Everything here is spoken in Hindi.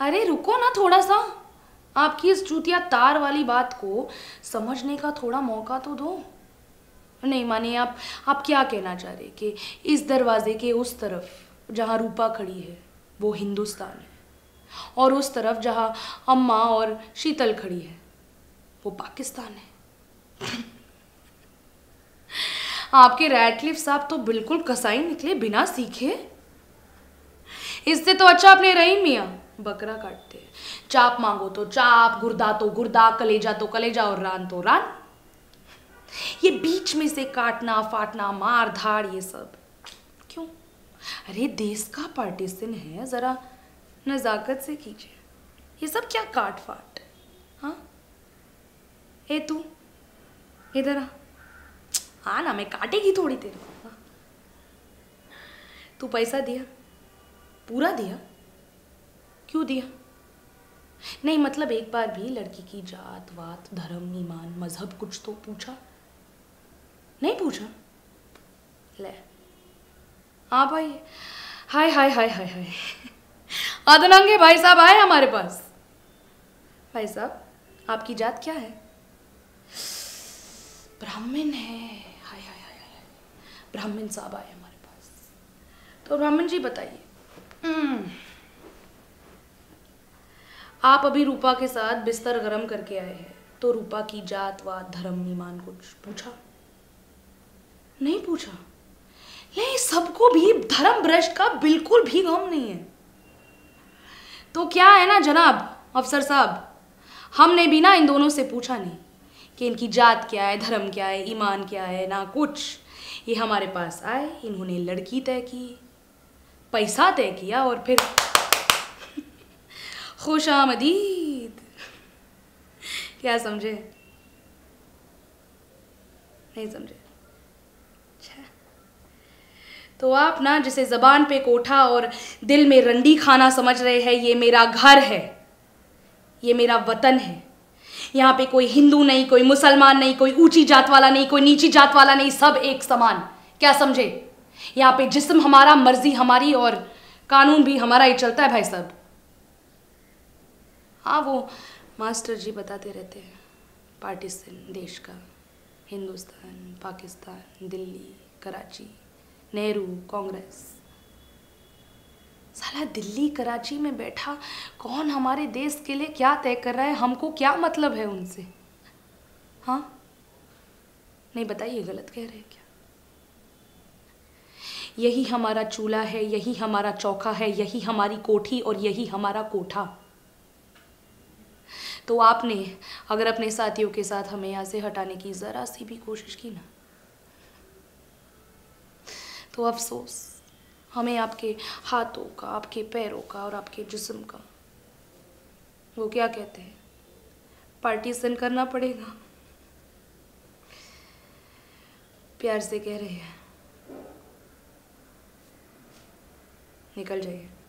अरे रुको ना थोड़ा सा, आपकी इस चूतिया तार वाली बात को समझने का थोड़ा मौका तो दो। नहीं मानिए आप क्या कहना चाह रहे कि इस दरवाजे के उस तरफ जहाँ रूपा खड़ी है वो हिंदुस्तान है और उस तरफ जहाँ अम्मा और शीतल खड़ी है वो पाकिस्तान है। आपके रैडक्लिफ साहब तो बिल्कुल कसाई निकले बिना सीखे। इससे तो अच्छा अपने रहीम मियाँ बकरा काटते हैं, चाप मांगो तो चाप, गुर्दा तो गुर्दा, कलेजा तो कलेजा और रान तो रान। ये बीच में से काटना फाटना मार धाड़ ये सब क्यों? अरे देश का पार्टीशन है, जरा नजाकत से कीजिए। ये सब क्या काट फाट? हाँ ए तू इधर आ, हाँ ना मैं काटेगी थोड़ी देर। तू पैसा दिया? पूरा दिया? क्यों दिया? नहीं मतलब एक बार भी लड़की की जात वात धर्म ईमान मजहब कुछ तो पूछा? नहीं पूछा। ले आप आइए। हाय हाय हाय हाय हाय अदनंगे भाई साहब आए हमारे पास। भाई साहब आपकी जात क्या है? ब्राह्मण है। हाय हाय हाय हाय ब्राह्मण साहब आए हमारे पास। तो ब्राह्मण जी बताइए, आप अभी रूपा के साथ बिस्तर गरम करके आए हैं तो रूपा की जात वात धर्म ईमान कुछ पूछा? नहीं पूछा। नहीं सबको भी धर्म भ्रष्ट का बिल्कुल भी गम नहीं है। तो क्या है ना जनाब अफसर साहब, हमने भी ना इन दोनों से पूछा नहीं कि इनकी जात क्या है, धर्म क्या है, ईमान क्या है, ना कुछ। ये हमारे पास आए, इन्होंने लड़की तय की, पैसा तय किया और फिर खुश आमदीद। क्या समझे? नहीं समझे? अच्छा तो आप ना जिसे ज़बान पे कोठा और दिल में रंडी खाना समझ रहे हैं, ये मेरा घर है, ये मेरा वतन है। यहाँ पे कोई हिंदू नहीं, कोई मुसलमान नहीं, कोई ऊंची जात वाला नहीं, कोई नीची जात वाला नहीं, सब एक समान। क्या समझे? यहाँ पे जिस्म हमारा, मर्जी हमारी और कानून भी हमारा ही चलता है भाई साहब। हाँ वो मास्टर जी बताते रहते हैं पार्टीशन देश का, हिंदुस्तान, पाकिस्तान, दिल्ली, कराची, नेहरू, कांग्रेस। साला दिल्ली कराची में बैठा कौन हमारे देश के लिए क्या तय कर रहा है, हमको क्या मतलब है उनसे? हाँ नहीं बताइए गलत कह रहे हैं क्या? यही हमारा चूल्हा है, यही हमारा चौका है, यही हमारी कोठी और यही हमारा कोठा। तो आपने अगर अपने साथियों के साथ हमें यहाँ से हटाने की ज़रा सी भी कोशिश की ना तो अफसोस, हमें आपके हाथों का, आपके पैरों का और आपके जिस्म का वो क्या कहते हैं पार्टीशन करना पड़ेगा। प्यार से कह रहे हैं निकल जाइए।